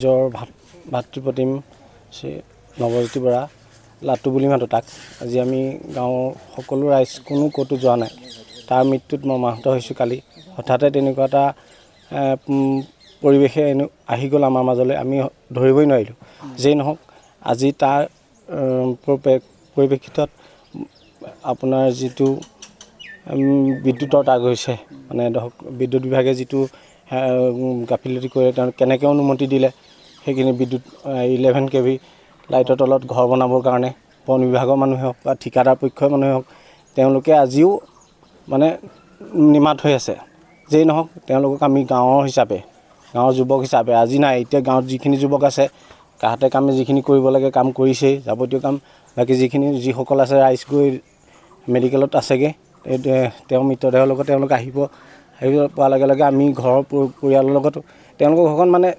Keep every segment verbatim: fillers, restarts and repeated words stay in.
Jor Bhattupatiam, she Navarjyoti Bora, Lattu Buli Matotak. Aji ami gaon hokolu rice kunu koto joana. Tar mitut mama to hoysu kali. Hotate teneko ta poribeshe enu ahigol ama majole ami dhoriboi noilu. Jei nohok aji tar poribekitot apunar jitu bidutor agoise. Mane dhok bidut bibhage jitu Capillary corridor can I count Monty Dile, Hegin Bid eleven K V, light at a lot, Gorbana Borgane, Pony Vagoman, Tikara Picoman, then look as you, Mane Nimatose, Zeno, then look at me down his abbey. Now Zubok is abbey, as in I take out Zikini Zubocase, Kata Kamazikini Kuribola, Kam Kurise, Zabotukam, Lakizikini, Zihocolas, Ice Gui, Medical Tasege, tell me to the Locotelocahibo. I will Palagalaga, me, Horp, Puyalogoto, Tango Honman,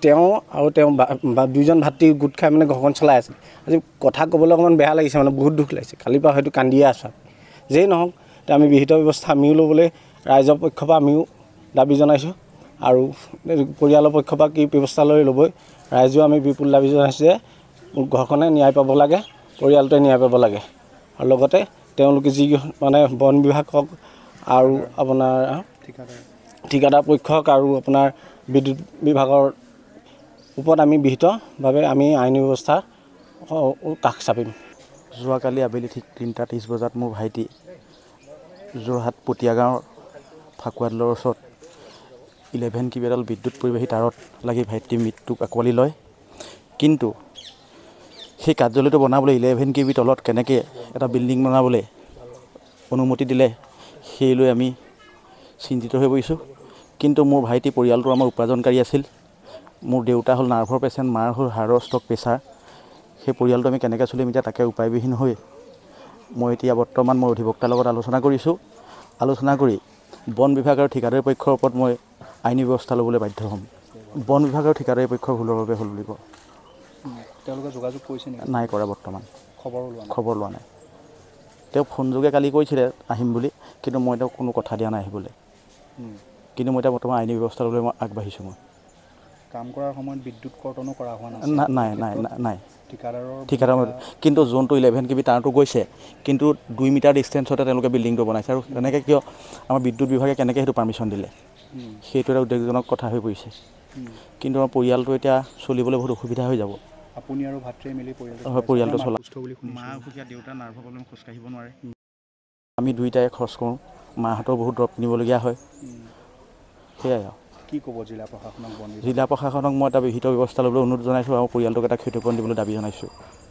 Teo, our Tem Badujan Hatti, good Cameron Gonsalas. As if Kotako Bala is on a good place, Calipa had to Candiasa. Zeno, Tami Vito was Tamilole, Rise of Copa Mu, Dabizonasho, Aru, Puyalo Copaki, Pivostalo Lobo, Rise of me people Lavizonas, Gokon and Yapabolaga, Puyalto and Yapabolaga. A logote, Teo Lukizi, Mana, Bon Bihakok, Aru Abona. ঠিকাদার পক্ষক আৰু আপোনাৰ বিদ্যুৎ বিভাগৰ ওপৰত আমি বিহিত ভাবে আমি আইনী ব্যৱস্থা কাক চাপিম জুৱা কালি আবেলি ঠিক three thirty বজাত মোৰ ভাইটি জোৰহাট পটিয়া গাঁৱৰ ফাকুৱালৰ ওচৰত eleven কিবেডাল বিদ্যুৎ পৰিবাহী তাৰত লাগি ভাইটি মৃত্যুক আকোৱালি লয় কিন্তু সেই কাৰ্যালয়টো বনাবলৈ eleven কিবি তলত কেনেকৈ এটা বিল্ডিং বনাবলৈ অনুমতি দিলে সেইলৈ আমি চিন্তিত হৈ বইছো কিন্তু মোৰ ভাইটি পৰিয়ালটো আমাৰ উপাৰ্জনকাৰী আছিল মোৰ দেউতা হল নাৰ্ভৰ পেশেন্ট মাৰ হল হাৰ্টৰ ষ্টক প্ৰেছাৰ সেই পৰিয়ালটো আমি কেনেকৈ চলিম এটা তাকে উপায়বিহীন হৈ মই এতিয়া বৰ্তমান মোৰ অধিবক্তাৰ লগত আলোচনা কৰিছো আলোচনা কৰি বন বিভাগ আৰু ঠিকাদাৰ পক্ষৰ ওপৰত মই আইনী ব্যৱস্থা লবলৈ বাধ্য হ'ম বন বিভাগ আৰু ঠিকাদাৰ পক্ষৰ ভুলৰ বাবে হল লিব তেওঁলোকে যোগাযোগ কৰিছে নেকি নাই কৰা বৰ্তমান খবৰ লোৱা খবৰ লোৱা নাই তেওঁ ফোন যোগে কালি কৈছিলে আহিম বুলি কিন্তু মই এটা কোনো কথা দিয়া নাই আহিবলৈ কিন্তু মই এটা বৰ্তমান আইনী ব্যৱস্থা লৈ মই আগবাঢ়িছো মই কাম কৰাৰ সময়ত বিদ্যুৎ কৰ্তনো কৰা হোৱা নাই নাই নাই নাই ঠিকাদাৰৰ ঠিকাদাৰ কিন্তু জোনটো eleven কিবি তাৰটো গৈছে কিন্তু two মিটাৰ ডিসটেন্সতে তেওঁলোকে বিল্ডিংটো বনাইছে আৰু এনেকৈ কিয় আমাৰ বিদ্যুৎ বিভাগে কেনেকৈ সেইটো পাৰমিশন দিলে সেইটো এটা উদ্বেগজনক কথা হৈ পৰিছে কিন্তু আমাৰ পৰিয়ালটো এতিয়া চলিবলৈ বহুত অসুবিধা হৈ যাব আপুনি আৰু ভাত্ৰে মিলি পৰিয়ালটো পৰিয়ালটো চলা মা খুকিয়া দেউতা নাৰ্ভ প্ৰব্লেম খোজকাঢ়িব নোৱাৰে আমি দুইটাই খৰচ কৰোঁ মাহতৰ বহুত ড্ৰপ নিবলগিয়া হয় হেয়া কি কব জিলা প্ৰশাসনক বনি জিলা প্ৰশাসনক মই এটা বিহিত ব্যৱস্থা লবলৈ অনুৰোধ জনাইছো আৰু পৰিয়ালটোক এটা ক্ষতিপূৰণ দিবলৈ দাবী জনাইছো